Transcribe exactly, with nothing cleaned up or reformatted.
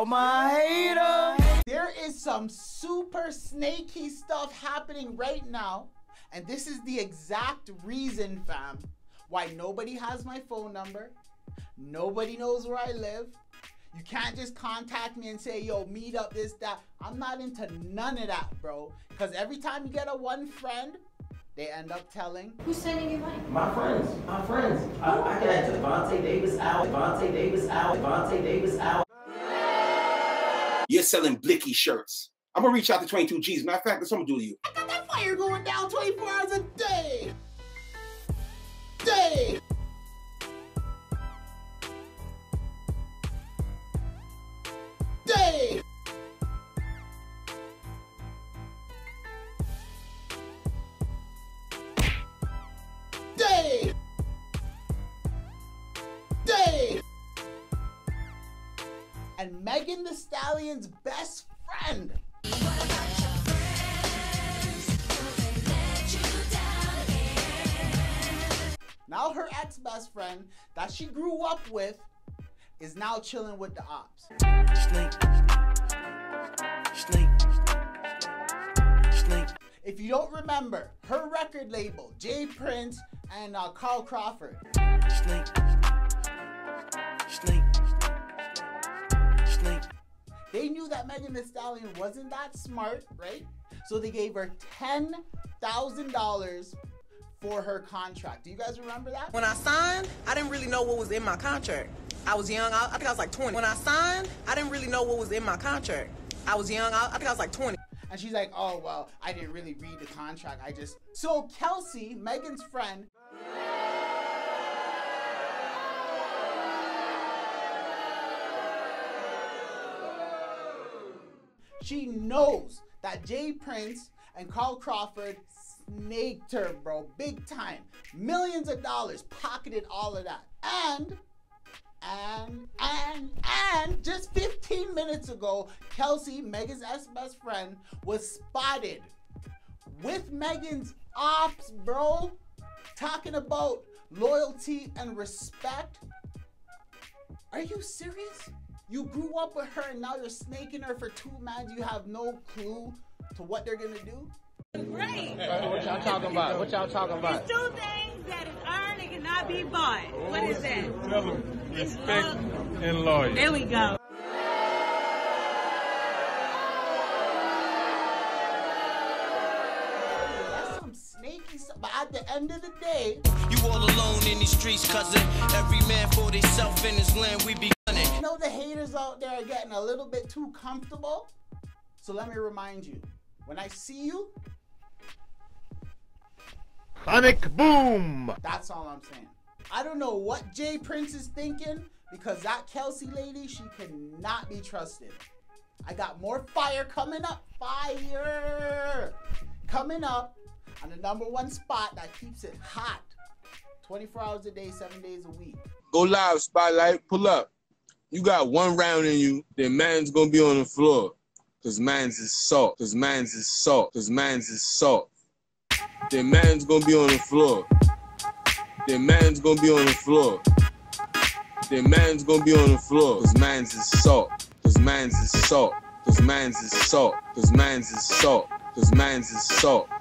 Y'all my hater. There is some super snaky stuff happening right now, and this is the exact reason, fam, why nobody has my phone number. Nobody knows where I live. You can't just contact me and say, yo, meet up, this, that. I'm not into none of that, bro. Because every time you get a one friend, they end up telling. Who's sending you money? My friends. My friends. I, I got Devontae Davis out. Devontae Davis out. Devontae Davis out. You're selling Blicky shirts. I'm going to reach out to twenty-two G's. Matter of fact, that's what I'm going to do to you. I got that fire going down twenty-four hours a day. Day. Day. Day. Day. And Megan Thee Stallion's best friend. What about your friends? Will they let you down again? Now her ex-best friend that she grew up with is now chilling with the ops. Snake. Snake. Snake. If you don't remember, her record label, J. Prince and uh, Carl Crawford. Snake. Snake. Snake. They knew that Megan Thee Stallion wasn't that smart, right? So they gave her ten thousand dollars for her contract. Do you guys remember that? When I signed, I didn't really know what was in my contract. I was young, I, I think I was like twenty. When I signed, I didn't really know what was in my contract. I was young, I, I think I was like twenty. And she's like, oh, well, I didn't really read the contract, I just... So Kelsey, Megan's friend, she knows that J. Prince and Carl Crawford snaked her, bro, big time. Millions of dollars, pocketed all of that. And... And, and, and, just fifteen minutes ago, Kelsey, Megan's ex-best friend, was spotted with Megan's ops, bro, talking about loyalty and respect. Are you serious? You grew up with her and now you're snaking her for two mans. You have no clue to what they're gonna do? Great. What y'all talking about? What y'all talking about? It's two things that is earned and cannot be bought. What is that? Tell them. Respect and loyalty. There we go. That's some snaky stuff. But at the end of the day, you all alone in these streets, cousin. Every man for himself in his land. We be gunning. I know the haters out there are getting a little bit too comfortable. So let me remind you, when I see you, sonic boom! That's all I'm saying. I don't know what J. Prince is thinking, because that Kelsey lady, she cannot be trusted. I got more fire coming up. Fire! Coming up on the number one spot that keeps it hot. twenty-four hours a day, seven days a week. Go live, Spotlight. Pull up. You got one round in you, then man's gonna be on the floor. Cause man's is salt. Cause man's is salt. Cause man's is salt. Their man's gonna be on the floor. Their man's gonna be on the floor. Their man's gonna be on the floor. Cause man's is salt. Cause man's is salt. Cause man's is salt. Cause man's is salt. Cause man's is salt.